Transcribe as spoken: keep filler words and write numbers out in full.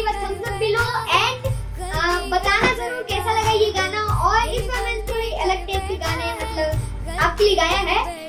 Leave a thumbs up below and बताना जरूर कैसा लगा ये गाना। और इस बार मैंने थोड़ी अलग टाइप के गाने मतलब आपके लिए गाया है।